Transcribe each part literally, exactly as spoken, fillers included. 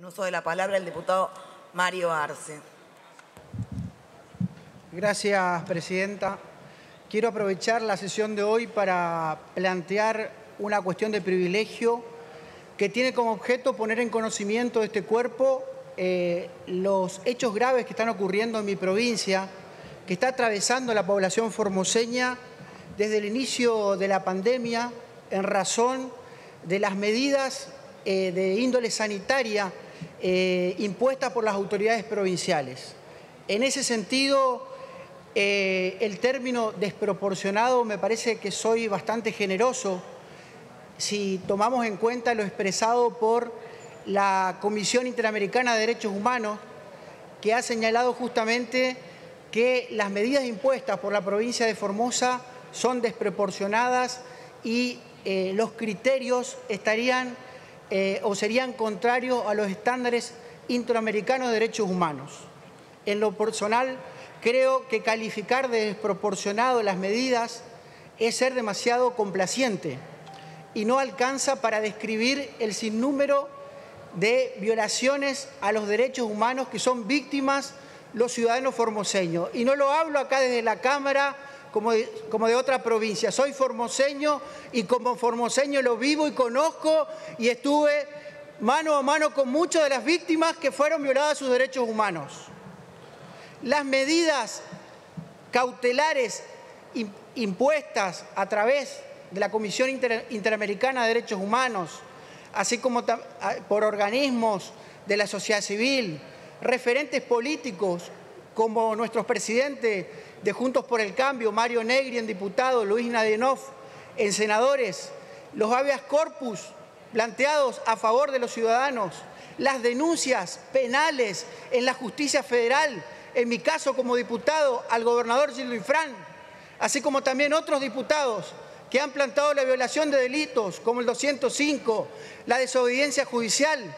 En uso de la palabra el diputado Mario Arce. Gracias, presidenta. Quiero aprovechar la sesión de hoy para plantear una cuestión de privilegio que tiene como objeto poner en conocimiento de este cuerpo eh, los hechos graves que están ocurriendo en mi provincia, que está atravesando la población formoseña desde el inicio de la pandemia en razón de las medidas eh, de índole sanitaria eh, impuestas por las autoridades provinciales. En ese sentido, eh, el término desproporcionado me parece que soy bastante generoso si tomamos en cuenta lo expresado por la Comisión Interamericana de Derechos Humanos, que ha señalado justamente que las medidas impuestas por la provincia de Formosa son desproporcionadas y eh, los criterios estarían eh, o serían contrarios a los estándares interamericanos de derechos humanos. En lo personal, creo que calificar de desproporcionado las medidas es ser demasiado complaciente y no alcanza para describir el sinnúmero de violaciones a los derechos humanos que son víctimas los ciudadanos formoseños. Y no lo hablo acá desde la Cámara como de, como de otra provincia. Soy formoseño y como formoseño lo vivo y conozco, y estuve mano a mano con muchas de las víctimas que fueron violadas sus derechos humanos. Las medidas cautelares impuestas a través de la Comisión Interamericana de Derechos Humanos, así como por organismos de la sociedad civil, referentes políticos como nuestro presidente de Juntos por el Cambio, Mario Negri, en diputado, Luis Nadenoff, en senadores, los habeas corpus planteados a favor de los ciudadanos, las denuncias penales en la justicia federal, en mi caso como diputado al gobernador Gil Luis Fran, así como también otros diputados que han planteado la violación de delitos como el doscientos cinco, la desobediencia judicial,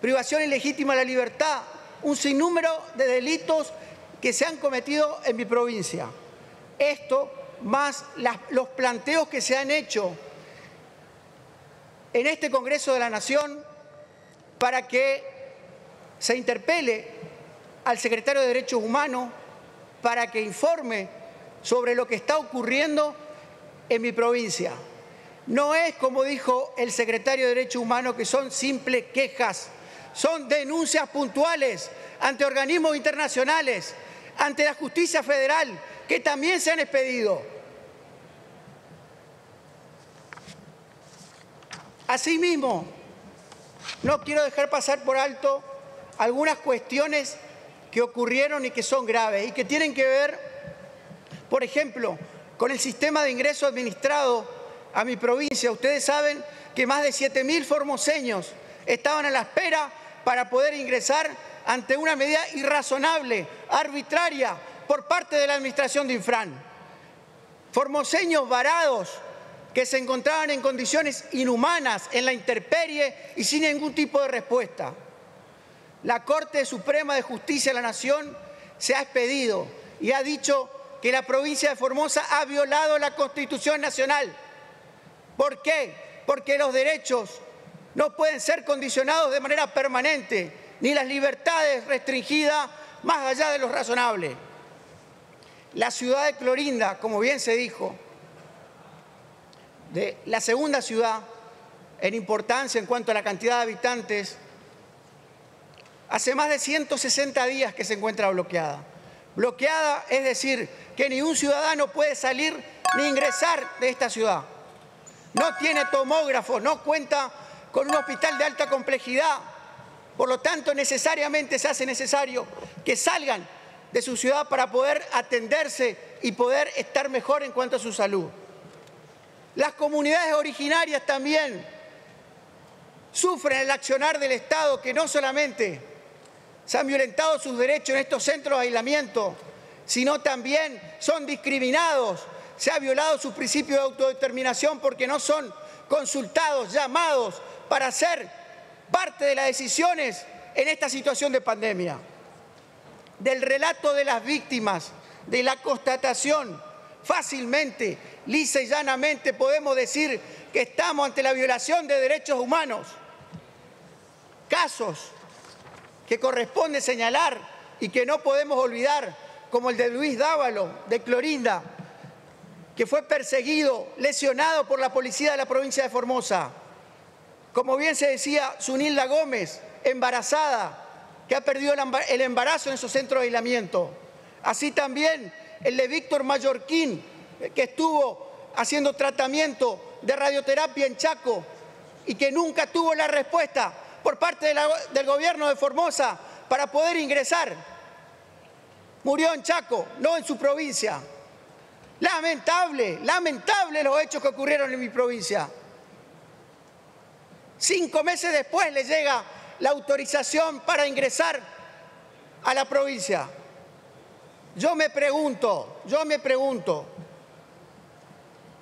privación ilegítima de la libertad, un sinnúmero de delitos que se han cometido en mi provincia. Esto, más las, los planteos que se han hecho en este Congreso de la Nación para que se interpele al secretario de Derechos Humanos para que informe sobre lo que está ocurriendo en mi provincia. No es, como dijo el secretario de Derechos Humanos, que son simples quejas, son denuncias puntuales ante organismos internacionales, ante la justicia federal, que también se han expedido. Asimismo, no quiero dejar pasar por alto algunas cuestiones que ocurrieron y que son graves y que tienen que ver, por ejemplo, con el sistema de ingreso administrado a mi provincia. Ustedes saben que más de siete mil formoseños estaban a la espera para poder ingresar ante una medida irrazonable, arbitraria, por parte de la administración de Infran. Formoseños varados que se encontraban en condiciones inhumanas, en la intemperie y sin ningún tipo de respuesta. La Corte Suprema de Justicia de la Nación se ha expedido y ha dicho que la provincia de Formosa ha violado la Constitución Nacional. ¿Por qué? Porque los derechos no pueden ser condicionados de manera permanente, ni las libertades restringidas más allá de lo razonable. La ciudad de Clorinda, como bien se dijo, de la segunda ciudad en importancia en cuanto a la cantidad de habitantes, hace más de ciento sesenta días que se encuentra bloqueada. Bloqueada es decir que ni un ciudadano puede salir ni ingresar de esta ciudad. No tiene tomógrafo, no cuenta con un hospital de alta complejidad. Por lo tanto, necesariamente se hace necesario que salgan de su ciudad para poder atenderse y poder estar mejor en cuanto a su salud. Las comunidades originarias también sufren el accionar del Estado, que no solamente se han violentado sus derechos en estos centros de aislamiento, sino también son discriminados, se ha violado sus principios de autodeterminación porque no son consultados, llamados para ser parte de las decisiones en esta situación de pandemia. Del relato de las víctimas, de la constatación, fácilmente, lisa y llanamente podemos decir que estamos ante la violación de derechos humanos. Casos que corresponde señalar y que no podemos olvidar, como el de Luis Dávalo, de Clorinda, que fue perseguido, lesionado por la policía de la provincia de Formosa. Como bien se decía, Zunilda Gómez, embarazada, que ha perdido el embarazo en su centro de aislamiento. Así también el de Víctor Mayorquín, que estuvo haciendo tratamiento de radioterapia en Chaco y que nunca tuvo la respuesta por parte de la, del gobierno de Formosa para poder ingresar. Murió en Chaco, no en su provincia. Lamentable, lamentable los hechos que ocurrieron en mi provincia. Cinco meses después le llega la autorización para ingresar a la provincia. Yo me pregunto, yo me pregunto,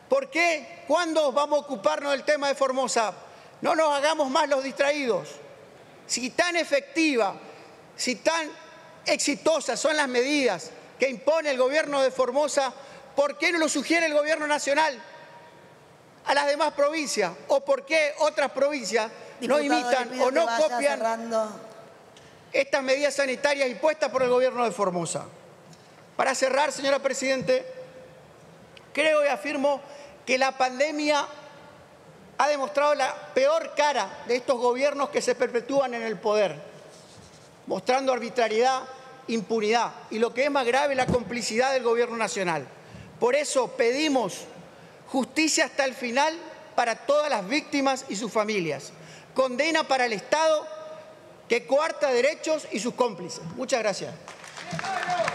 ¿por qué? ¿Cuándo vamos a ocuparnos del tema de Formosa? No nos hagamos más los distraídos. Si tan efectiva, si tan exitosas son las medidas que impone el gobierno de Formosa, ¿por qué no lo sugiere el gobierno nacional a las demás provincias? ¿O por qué otras provincias no imitan o no copian estas medidas sanitarias impuestas por el gobierno de Formosa? Para cerrar, señora Presidente, creo y afirmo que la pandemia ha demostrado la peor cara de estos gobiernos que se perpetúan en el poder, mostrando arbitrariedad, impunidad y, lo que es más grave, la complicidad del gobierno nacional. Por eso pedimos justicia hasta el final para todas las víctimas y sus familias, condena para el Estado que coarta derechos y sus cómplices. Muchas gracias.